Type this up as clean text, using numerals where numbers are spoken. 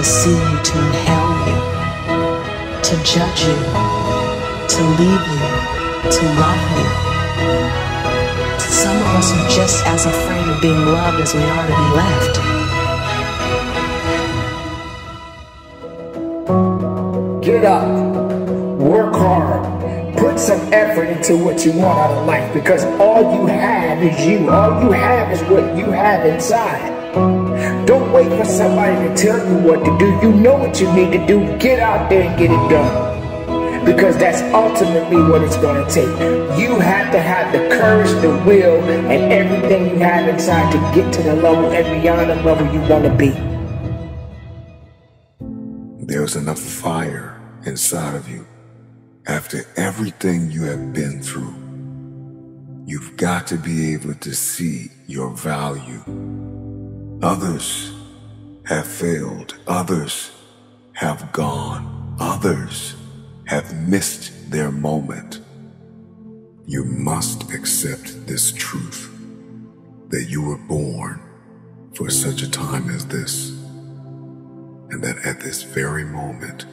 to see you, to inhale you, to judge you, to leave you, to love you. Some of us are just as afraid of being loved as we are to be left. Get up, work hard. Put some effort into what you want out of life, because all you have is you. All you have is what you have inside. Don't wait for somebody to tell you what to do. You know what you need to do. Get out there and get it done, because that's ultimately what it's going to take. You have to have the courage, the will, and everything you have inside to get to the level and beyond the level you want to be. There's enough fire inside of you. After everything you have been through, you've got to be able to see your value. Others have failed. Others have gone. Others have missed their moment. You must accept this truth, that you were born for such a time as this, and that at this very moment,